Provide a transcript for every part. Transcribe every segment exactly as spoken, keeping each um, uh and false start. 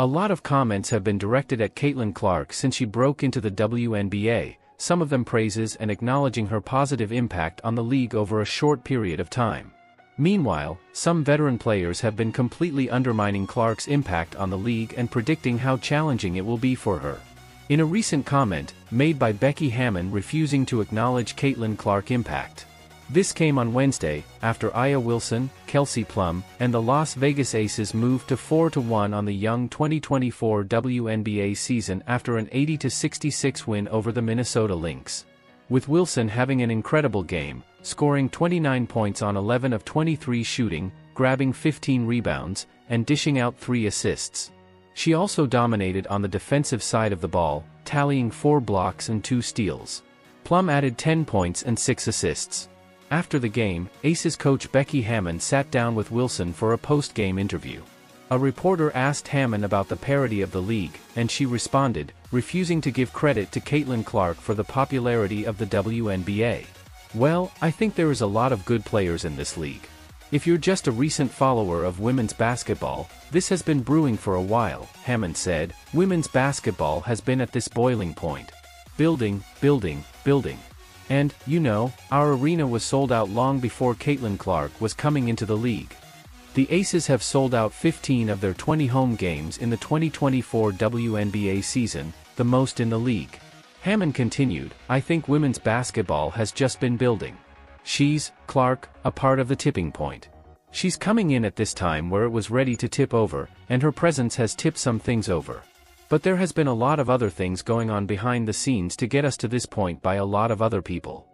A lot of comments have been directed at Caitlin Clark since she broke into the W N B A, some of them praises and acknowledging her positive impact on the league over a short period of time. Meanwhile, some veteran players have been completely undermining Clark's impact on the league and predicting how challenging it will be for her. In a recent comment, made by Becky Hammon refusing to acknowledge Caitlin Clark's impact. This came on Wednesday, after A'ja Wilson, Kelsey Plum, and the Las Vegas Aces moved to four to one on the young twenty twenty-four W N B A season after an eighty to sixty-six win over the Minnesota Lynx. With Wilson having an incredible game, scoring twenty-nine points on eleven of twenty-three shooting, grabbing fifteen rebounds, and dishing out three assists. She also dominated on the defensive side of the ball, tallying four blocks and two steals. Plum added ten points and six assists. After the game, Aces coach Becky Hammon sat down with Wilson for a post-game interview. A reporter asked Hammon about the parity of the league, and she responded, refusing to give credit to Caitlin Clark for the popularity of the W N B A. "Well, I think there is a lot of good players in this league. If you're just a recent follower of women's basketball, this has been brewing for a while," Hammon said. "Women's basketball has been at this boiling point. Building, building, building. And, you know, our arena was sold out long before Caitlin Clark was coming into the league." The Aces have sold out fifteen of their twenty home games in the twenty twenty-four W N B A season, the most in the league. Hammon continued, "I think women's basketball has just been building. She's, Clark, a part of the tipping point. She's coming in at this time where it was ready to tip over, and her presence has tipped some things over. But there has been a lot of other things going on behind the scenes to get us to this point by a lot of other people."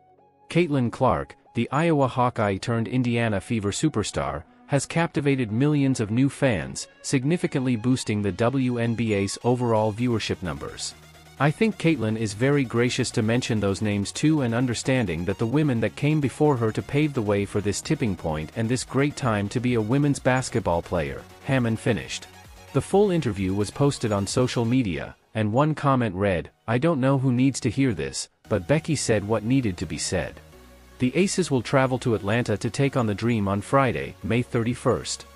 Caitlin Clark, the Iowa Hawkeye turned Indiana Fever superstar, has captivated millions of new fans, significantly boosting the W N B A's overall viewership numbers. "I think Caitlin is very gracious to mention those names too, and understanding that the women that came before her to pave the way for this tipping point and this great time to be a women's basketball player," Hammon finished. The full interview was posted on social media, and one comment read, "I don't know who needs to hear this, but Becky said what needed to be said." The Aces will travel to Atlanta to take on the Dream on Friday, May thirty-first.